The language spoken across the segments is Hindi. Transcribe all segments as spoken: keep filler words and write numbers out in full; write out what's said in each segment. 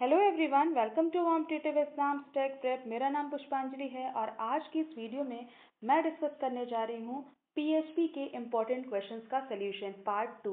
Hello everyone, welcome to competitive exams tech prep. मेरा नाम पुष्पांजलि है और आज की इस वीडियो में मैं डिस्कस करने जा रही हूँ पीएचपी के इम्पोर्टेंट क्वेश्चंस का सलूशन पार्ट टू।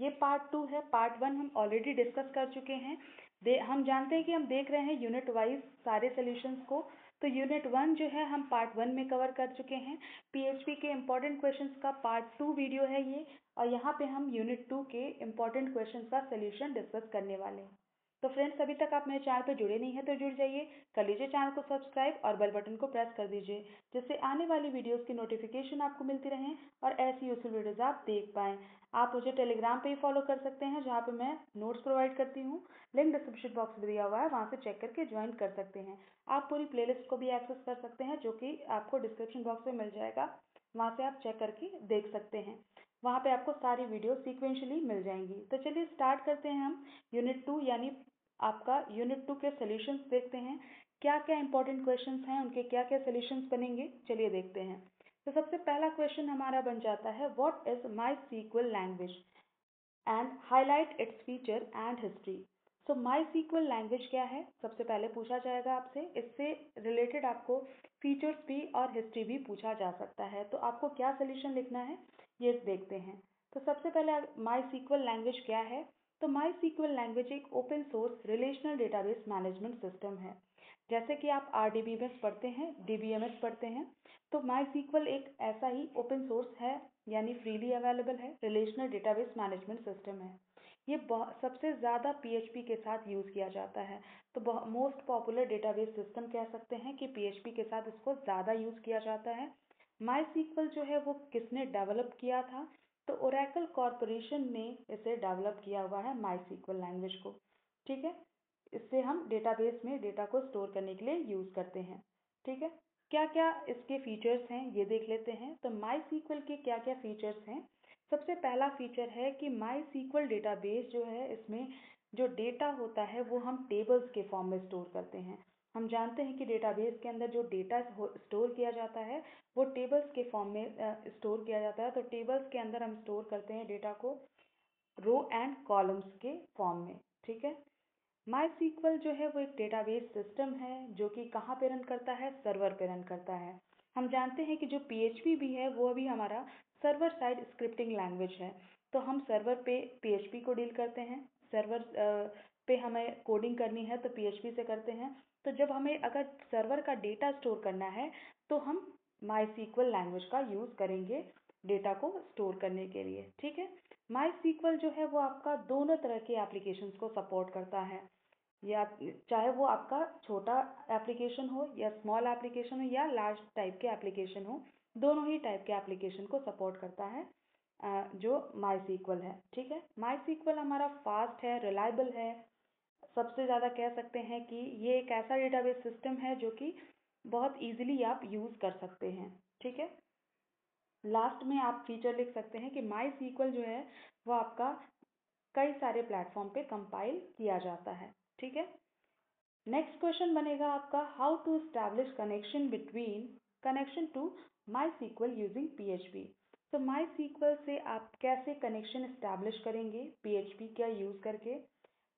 ये पार्ट टू है, पार्ट वन हम ऑलरेडी डिस्कस कर चुके हैं। दे हम जानते हैं कि हम देख रहे हैं यूनिट वाइज सारे सल्यूशंस को, तो यूनिट वन जो है हम पार्ट वन में कवर कर चुके हैं। पीएचपी के इम्पोर्टेंट क्वेश्चंस का पार्ट टू वीडियो है ये, और यहाँ पे हम यूनिट टू के इम्पोर्टेंट क्वेश्चंस का सल्यूशन डिस्कस करने वाले हैं। तो फ्रेंड्स, अभी तक आप मेरे चैनल पर जुड़े नहीं हैं तो जुड़ जाइए, कर लीजिए चैनल को सब्सक्राइब और बेल बटन को प्रेस कर दीजिए, जिससे आने वाली वीडियोस की नोटिफिकेशन आपको मिलती रहें और ऐसी यूजफुल वीडियोस आप देख पाएं। आप मुझे टेलीग्राम पे ही फॉलो कर सकते हैं, जहाँ पे मैं नोट्स प्रोवाइड करती हूँ। लिंक डिस्क्रिप्शन बॉक्स में दिया हुआ है, वहाँ से चेक करके ज्वाइन कर सकते हैं। आप पूरी प्ले लिस्ट को भी एक्सेस कर सकते हैं, जो कि आपको डिस्क्रिप्शन बॉक्स में मिल जाएगा, वहाँ से आप चेक करके देख सकते हैं। वहाँ पे आपको सारी वीडियो सीक्वेंशली मिल जाएंगी। तो चलिए स्टार्ट करते हैं हम यूनिट टू, यानी आपका यूनिट टू के सॉल्यूशंस देखते हैं। क्या क्या इंपॉर्टेंट क्वेश्चंस हैं, उनके क्या क्या सॉल्यूशंस बनेंगे, चलिए देखते हैं। तो सबसे पहला क्वेश्चन हमारा बन जाता है, what is MySQL language and highlight its feature and history. So MySQL language क्या है, सबसे पहले पूछा जाएगा आपसे। इससे रिलेटेड आपको फीचर्स भी और हिस्ट्री भी पूछा जा सकता है, तो आपको क्या सॉल्यूशन लिखना है ये देखते हैं। तो सबसे पहले माईएसक्यूएल लैंग्वेज क्या है, तो माईएसक्यूएल लैंग्वेज एक open source relational database management system है। जैसे कि आप आरडीबीएमएस पढ़ते हैं, डीबीएमएस पढ़ते हैं, तो माईएसक्यूएल एक ऐसा ही ओपन सोर्स है, यानी फ्रीली अवेलेबल है रिलेशनल डेटाबेस मैनेजमेंट सिस्टम है। ये सबसे ज़्यादा पीएचपी के साथ यूज़ किया जाता है, तो मोस्ट पॉपुलर डेटाबेस सिस्टम कह सकते हैं कि पीएचपी के साथ इसको ज़्यादा यूज़ किया जाता है। माईएसक्यूएल जो है वो किसने डेवलप किया था, तो ओरेकल कॉर्पोरेशन ने इसे डेवलप किया हुआ है माईएसक्यूएल लैंग्वेज को। ठीक है, इससे हम डेटाबेस में डेटा को स्टोर करने के लिए यूज़ करते हैं। ठीक है, क्या क्या इसके फीचर्स हैं ये देख लेते हैं। तो माईएसक्यूएल के क्या क्या फीचर्स हैं, सबसे पहला फीचर है कि माईएसक्यूएल डेटाबेस जो है इसमें जो डेटा होता है वो हम टेबल्स के फॉर्म में स्टोर करते हैं। हम जानते हैं कि डेटाबेस के अंदर जो डेटा स्टोर किया जाता है वो टेबल्स के फॉर्म में स्टोर किया जाता है, तो टेबल्स के अंदर हम स्टोर करते हैं डेटा को रो एंड कॉलम्स के फॉर्म में। ठीक है, माईएसक्यूएल जो है वो एक डेटाबेस सिस्टम है, जो कि कहाँ पे रन करता है, सर्वर पे रन करता है। हम जानते हैं कि जो पीएचपी भी है वो भी हमारा सर्वर साइड स्क्रिप्टिंग लैंग्वेज है, तो हम सर्वर पे पीएचपी को डील करते हैं, सर्वर पे हमें कोडिंग करनी है तो पीएचपी से करते हैं। तो जब हमें अगर सर्वर का डेटा स्टोर करना है तो हम माईएसक्यूएल लैंग्वेज का यूज़ करेंगे डेटा को स्टोर करने के लिए। ठीक है, माईएसक्यूएल जो है वो आपका दोनों तरह के एप्लीकेशंस को सपोर्ट करता है, या चाहे वो आपका छोटा एप्लीकेशन हो या स्मॉल एप्लीकेशन हो या लार्ज टाइप के एप्लीकेशन हो, दोनों ही टाइप के एप्लीकेशन को सपोर्ट करता है जो माईएसक्यूएल है। ठीक है, माईएसक्यूएल हमारा फास्ट है, रिलायबल है, सबसे ज़्यादा कह सकते हैं कि ये एक ऐसा डेटाबेस सिस्टम है जो कि बहुत इजीली आप यूज़ कर सकते हैं। ठीक है, लास्ट में आप फीचर लिख सकते हैं कि माईएसक्यूएल जो है वो आपका कई सारे प्लेटफॉर्म पे कंपाइल किया जाता है। ठीक है, नेक्स्ट क्वेश्चन बनेगा आपका, how to establish connection between connection to MySQL using PHP. तो माईएसक्यूएल से आप कैसे कनेक्शन एस्टैब्लिश करेंगे पीएचपी का यूज़ करके।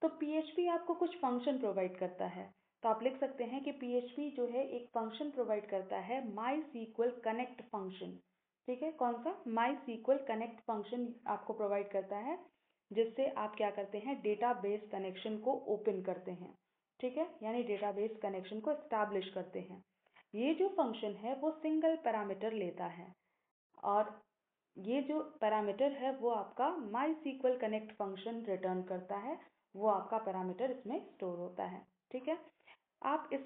तो पीएचपी आपको कुछ फंक्शन प्रोवाइड करता है, तो आप लिख सकते हैं कि पीएचपी जो है एक फंक्शन प्रोवाइड करता है माईएसक्यूएल कनेक्ट फंक्शन। ठीक है, कौन सा, माईएसक्यूएल कनेक्ट फंक्शन आपको प्रोवाइड करता है, जिससे आप क्या करते हैं डेटाबेस कनेक्शन को ओपन करते हैं। ठीक है, यानी डेटाबेस कनेक्शन को एस्टैब्लिश करते हैं। ये जो फंक्शन है वो सिंगल पैरामीटर लेता है, और ये जो पैरामीटर है वो आपका माईएसक्यूएल कनेक्ट फंक्शन रिटर्न करता है, वो आपका पैरामीटर इसमें स्टोर होता है। ठीक है, आप इस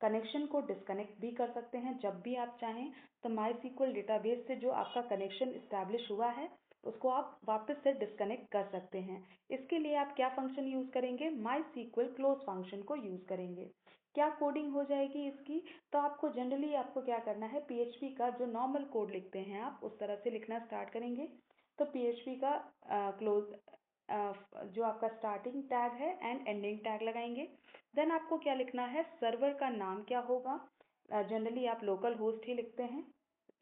कनेक्शन को डिस्कनेक्ट भी कर सकते हैं जब भी आप चाहें। तो माईएसक्यूएल डेटाबेस से जो आपका कनेक्शन एस्टैब्लिश हुआ है उसको आप वापस से डिस्कनेक्ट कर सकते हैं। इसके लिए आप क्या फंक्शन यूज़ करेंगे, माईएसक्यूएल क्लोज फंक्शन को यूज़ करेंगे। क्या कोडिंग हो जाएगी इसकी, तो आपको जनरली आपको क्या करना है, पीएचपी का जो नॉर्मल कोड लिखते हैं आप उस तरह से लिखना स्टार्ट करेंगे। तो पीएचपी का क्लोज Uh, जो आपका स्टार्टिंग टैग है एंड एंडिंग टैग लगाएंगे। देन आपको क्या लिखना है, सर्वर का नाम क्या होगा, जनरली uh, आप लोकल होस्ट ही लिखते हैं।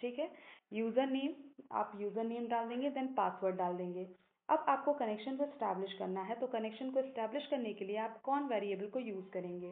ठीक है, यूज़र नेम आप यूज़र नेम डाल देंगे, देन पासवर्ड डाल देंगे। अब आपको कनेक्शन को एस्टैब्लिश करना है, तो कनेक्शन को एस्टैब्लिश करने के लिए आप कौन वेरिएबल को यूज करेंगे।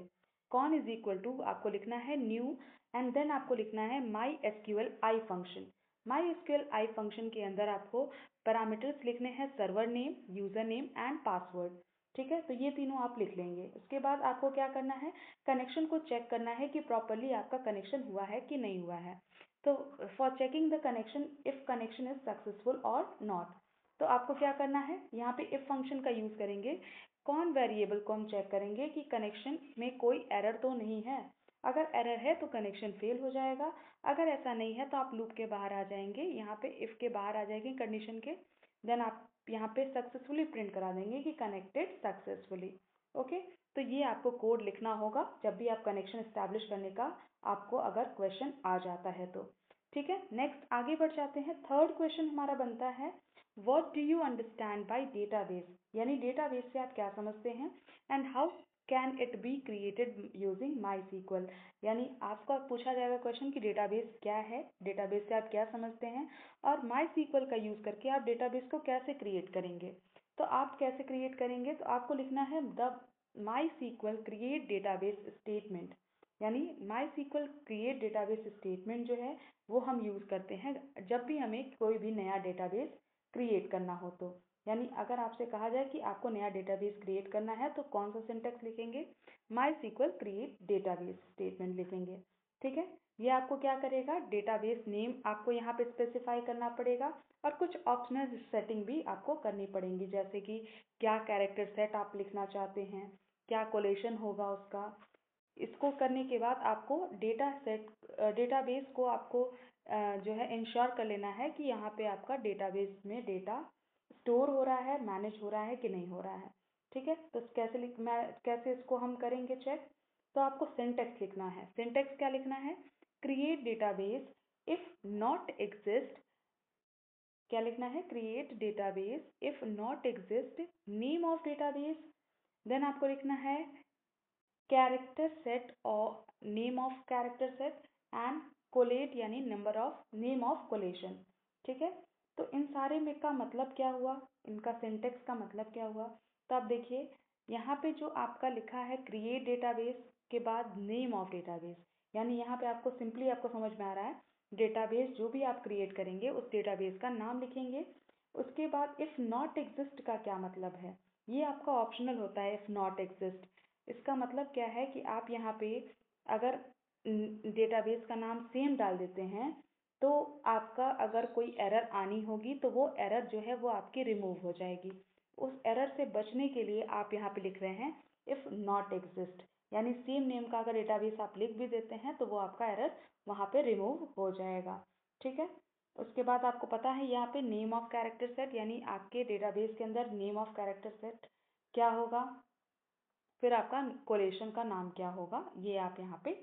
कौन इज इक्वल टू आपको लिखना है न्यू एंड देन आपको लिखना है my SQL I function. My SQL I function के अंदर आपको पैरामीटर्स लिखने हैं server name, user name and password. ठीक है, तो ये तीनों आप लिख लेंगे। उसके बाद आपको क्या करना है, कनेक्शन को चेक करना है कि प्रॉपरली आपका कनेक्शन हुआ है कि नहीं हुआ है। तो for checking the connection if connection is successful और नॉट, तो आपको क्या करना है, यहाँ पे इफ फंक्शन का यूज करेंगे। कौन वेरिएबल को हम चेक करेंगे कि कनेक्शन में कोई एरर तो नहीं है, अगर एरर है तो कनेक्शन फेल हो जाएगा, अगर ऐसा नहीं है तो आप लूप के बाहर आ जाएंगे, यहाँ पे इफ के बाहर आ जाएंगे कंडीशन के, देन आप यहाँ पे सक्सेसफुली प्रिंट करा देंगे कि कनेक्टेड सक्सेसफुली। ओके, तो ये आपको कोड लिखना होगा जब भी आप कनेक्शन एस्टैब्लिश करने का आपको अगर क्वेश्चन आ जाता है तो। ठीक है, नेक्स्ट आगे बढ़ जाते हैं। थर्ड क्वेश्चन हमारा बनता है what do you understand by database, यानी डेटाबेस से आप क्या समझते हैं and how can it be created using MySQL. यानी आपका पूछा जाएगा क्वेश्चन कि डेटाबेस क्या है, डेटाबेस से आप क्या समझते हैं और माईसीक्वल का यूज करके आप डेटाबेस को कैसे क्रिएट करेंगे। तो आप कैसे क्रिएट करेंगे, तो आपको लिखना है the MySQL create database statement. यानी माईसीक्वल क्रिएट डेटाबेस स्टेटमेंट जो है वो हम यूज करते हैं जब भी हमें कोई भी नया डेटाबेस क्रिएट करना हो तो। यानी अगर आपसे कहा जाए कि आपको नया डेटाबेस क्रिएट करना है तो कौन सा सिंटैक्स लिखेंगे, माईसीक्वल क्रिएट डेटाबेस स्टेटमेंट लिखेंगे। ठीक है, ये आपको क्या करेगा, डेटाबेस नेम आपको यहाँ पे स्पेसिफाई करना पड़ेगा और कुछ ऑप्शनल सेटिंग भी आपको करनी पड़ेंगी, जैसे कि क्या कैरेक्टर सेट आप लिखना चाहते हैं, क्या कोलेशन होगा उसका। इसको करने के बाद आपको डेटा सेट डेटाबेस को आपको जो है इंश्योर कर लेना है कि यहाँ पे आपका डेटाबेस में डेटा स्टोर हो रहा है, मैनेज हो रहा है कि नहीं हो रहा है। ठीक है, तो कैसे लिख कैसे इसको हम करेंगे चेक, तो आपको सिंटैक्स लिखना है। सिंटैक्स क्या लिखना है, create database if not exist, क्या लिखना है, create database if not exist name of database, then आपको लिखना है कैरेक्टर सेट और name of character set and collate, यानी number of name of collation. ठीक है, तो इन सारे में का मतलब क्या हुआ, इनका सिंटैक्स का मतलब क्या हुआ। तो आप देखिए यहाँ पे जो आपका लिखा है क्रिएट डेटाबेस के बाद नेम ऑफ डेटाबेस, यानी यहाँ पे आपको सिंपली आपको समझ में आ रहा है डेटाबेस जो भी आप क्रिएट करेंगे उस डेटाबेस का नाम लिखेंगे। उसके बाद इफ़ नॉट एग्जिस्ट का क्या मतलब है, ये आपका ऑप्शनल होता है। इफ़ नॉट एग्जिस्ट इसका मतलब क्या है कि आप यहाँ पे अगर डेटाबेस का नाम सेम डाल देते हैं तो आपका अगर कोई एरर आनी होगी तो वो एरर जो है वो आपकी रिमूव हो जाएगी। उस एरर से बचने के लिए आप यहाँ पे लिख रहे हैं इफ़ नॉट एग्जिस्ट, यानी सेम नेम का अगर डेटाबेस आप लिख भी देते हैं तो वो आपका एरर वहाँ पे रिमूव हो जाएगा। ठीक है, उसके बाद आपको पता है यहाँ पे नेम ऑफ कैरेक्टर सेट, यानी आपके डेटाबेस के अंदर नेम ऑफ कैरेक्टर सेट क्या होगा, फिर आपका कोलेशन का नाम क्या होगा, ये आप यहाँ पे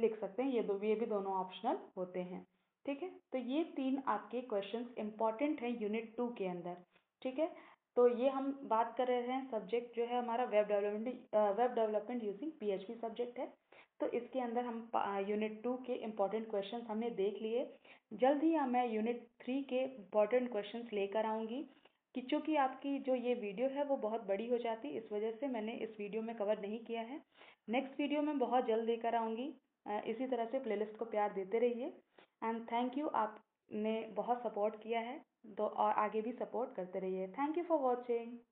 लिख सकते हैं। ये दो ये भी दोनों ऑप्शनल होते हैं। ठीक है, तो ये तीन आपके क्वेश्चंस इंपॉर्टेंट हैं यूनिट टू के अंदर। ठीक है, तो ये हम बात कर रहे हैं, सब्जेक्ट जो है हमारा web development web development using PHP subject है। तो इसके अंदर हम यूनिट टू के इम्पॉर्टेंट क्वेश्चंस हमने देख लिए। जल्द ही मैं यूनिट थ्री के इम्पॉर्टेंट क्वेश्चंस लेकर आऊँगी, कि चूँकि आपकी जो ये वीडियो है वो बहुत बड़ी हो जाती है इस वजह से मैंने इस वीडियो में कवर नहीं किया है। नेक्स्ट वीडियो में बहुत जल्द लेकर आऊँगी। इसी तरह से प्लेलिस्ट को प्यार देते रहिए एंड थैंक यू, आपने बहुत सपोर्ट किया है तो और आगे भी सपोर्ट करते रहिए। Thank you for watching.